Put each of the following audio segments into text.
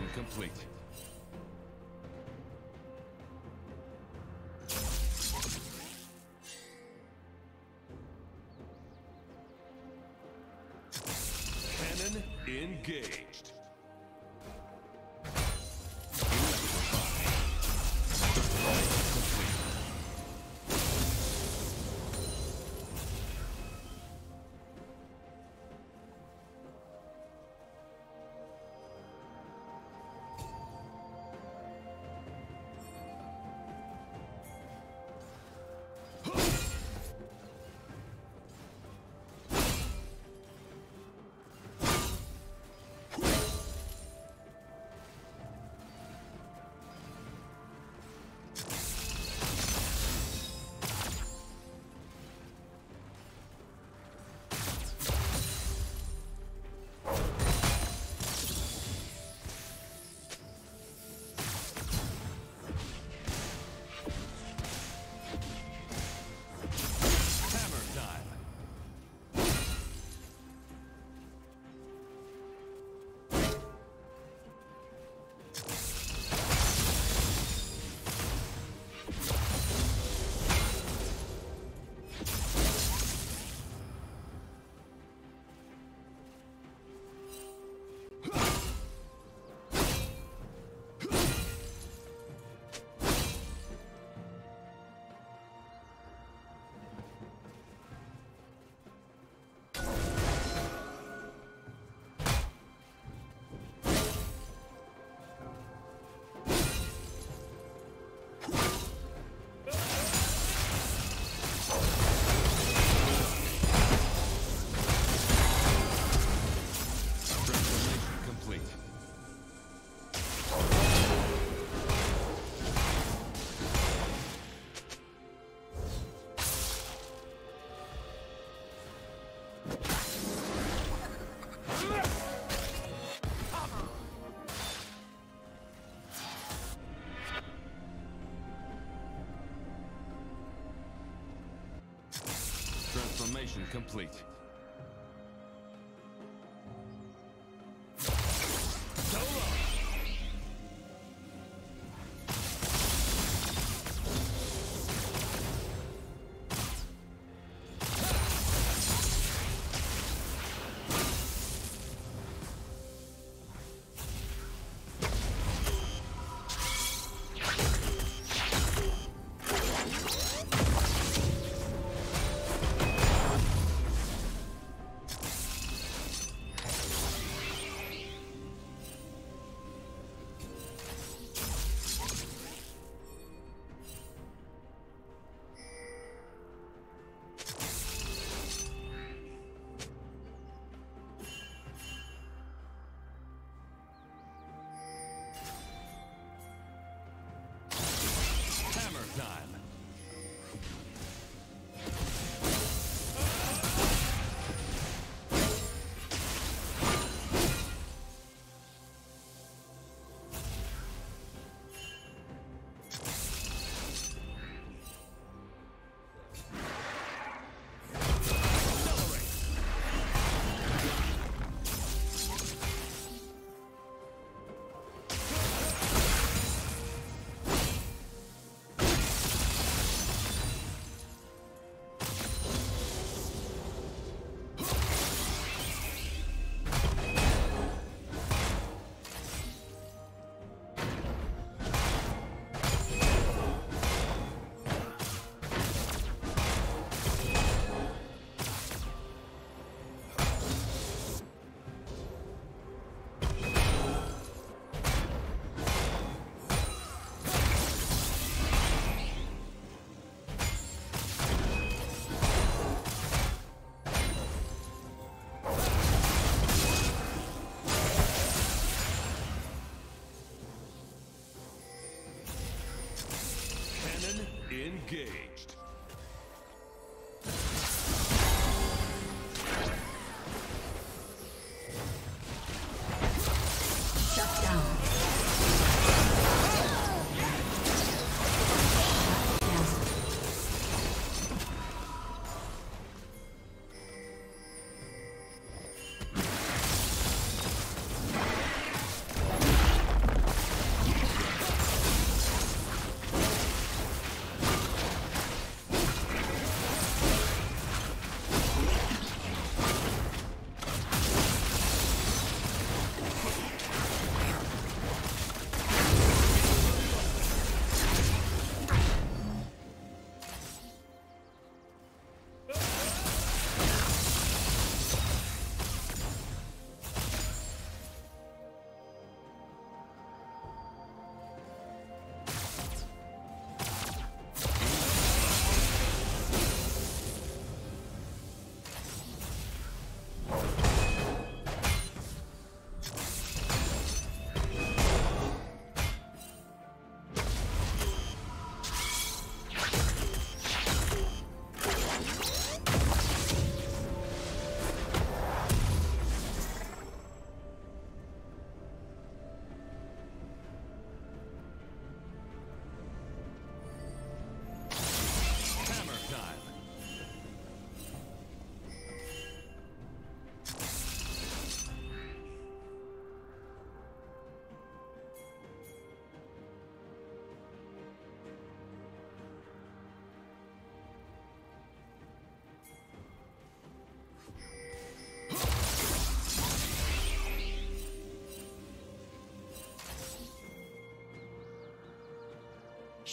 Mission complete. Cannon engaged. Transformation complete.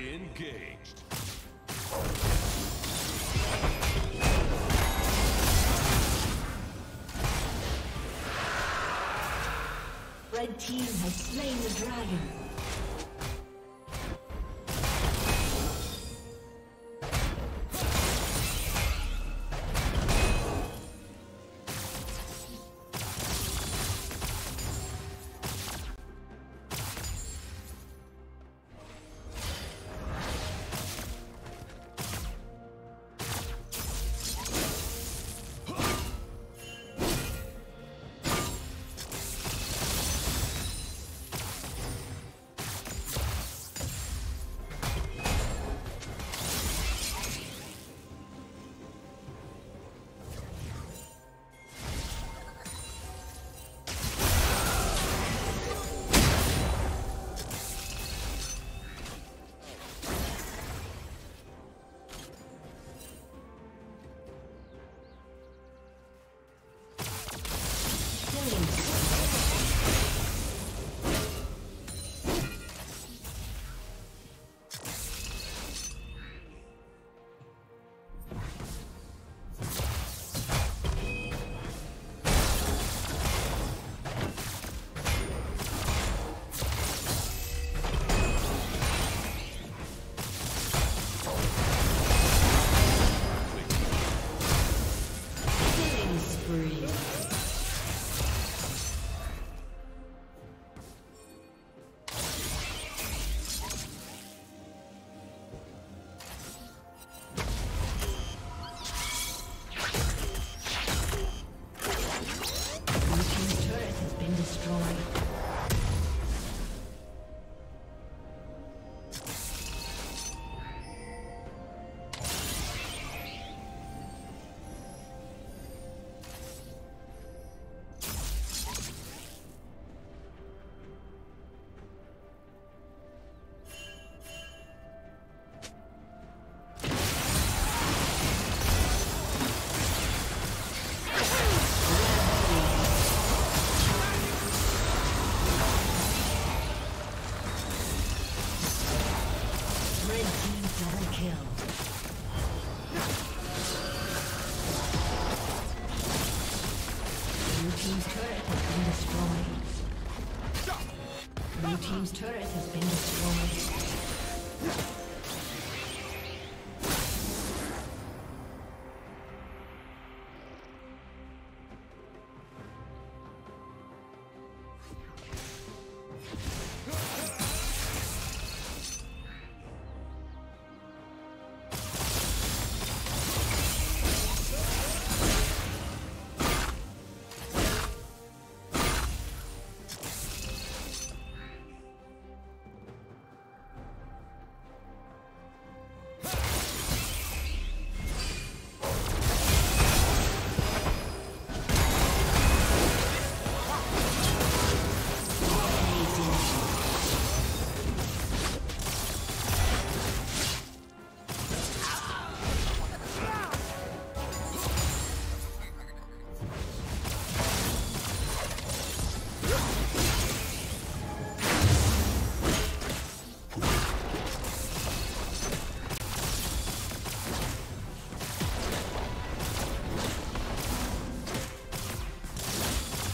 Engaged. Red team has slain the dragon.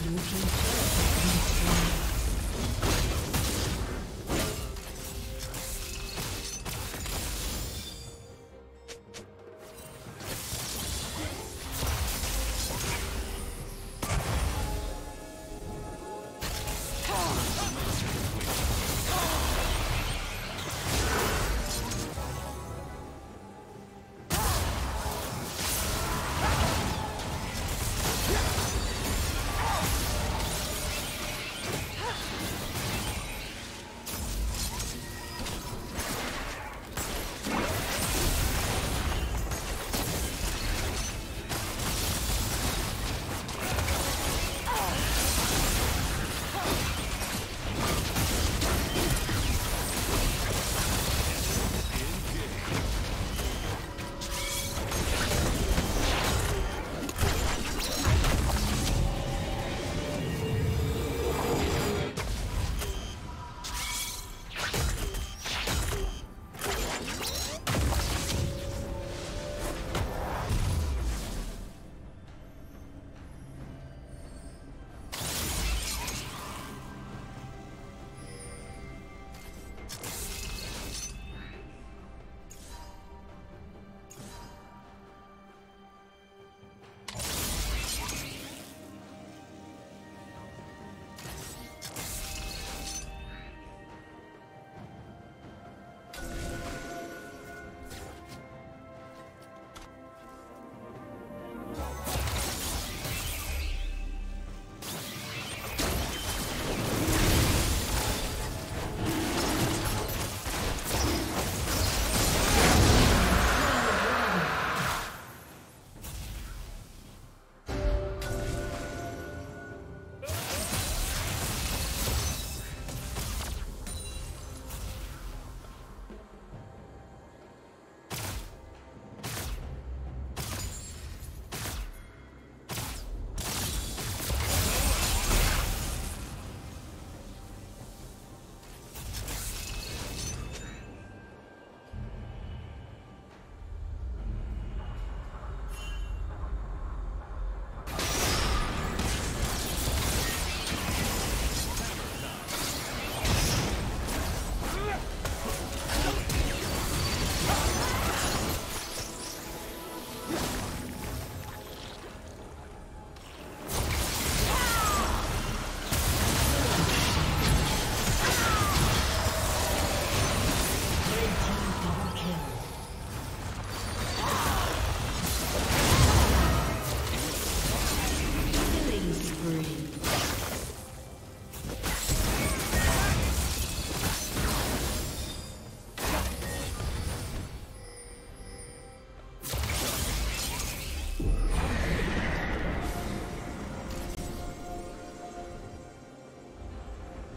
Blue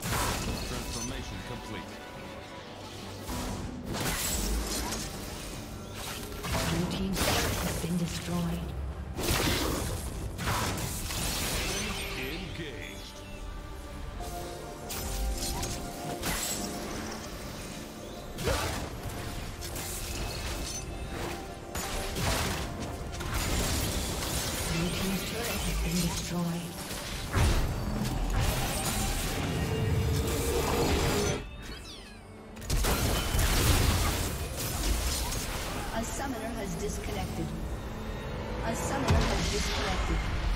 Transformation complete. Blue team's turret has been destroyed. A summoner has disconnected.